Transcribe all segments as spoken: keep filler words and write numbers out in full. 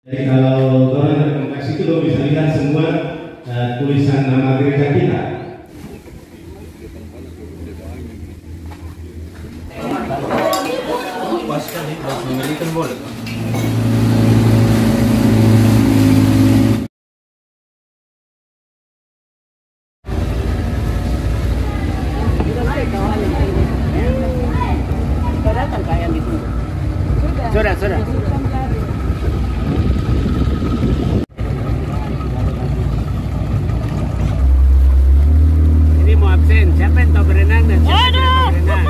Jadi kalau Tuhan ada konteks itu lo bisa lihat semua uh, tulisan nama gereja kita. Sudah, sudah. Ini mau absen, siapa yang tahu berenang dan siapa yang tahu berenang?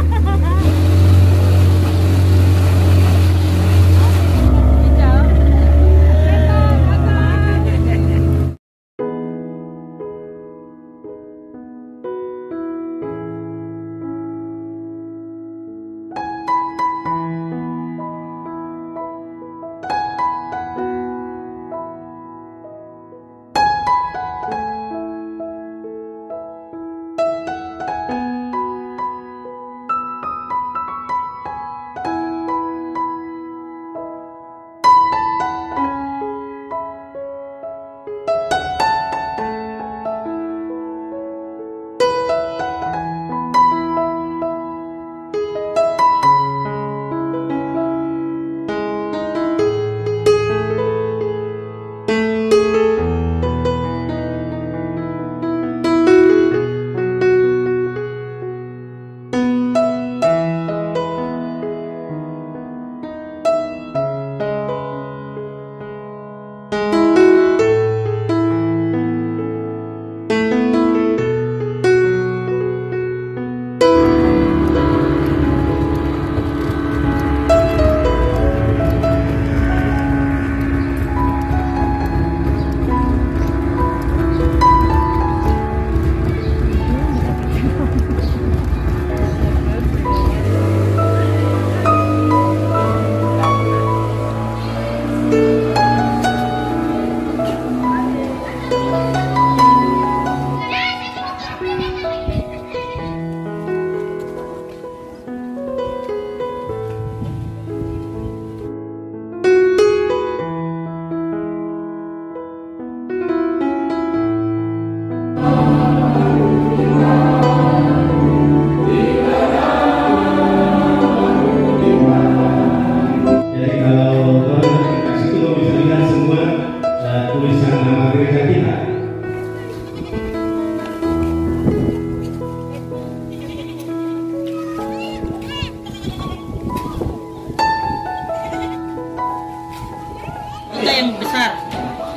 Yang besar.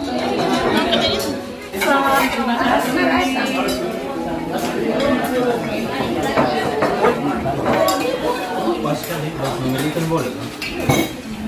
Terima kasih. Ini sudah ini.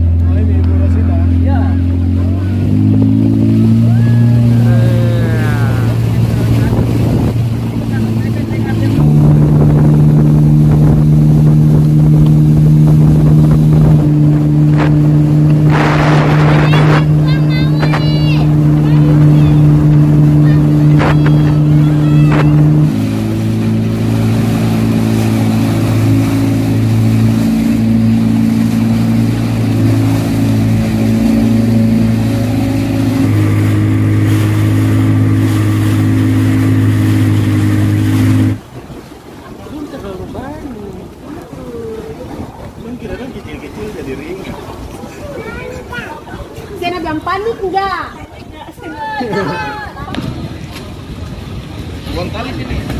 Panik enggak? Buang tali sini.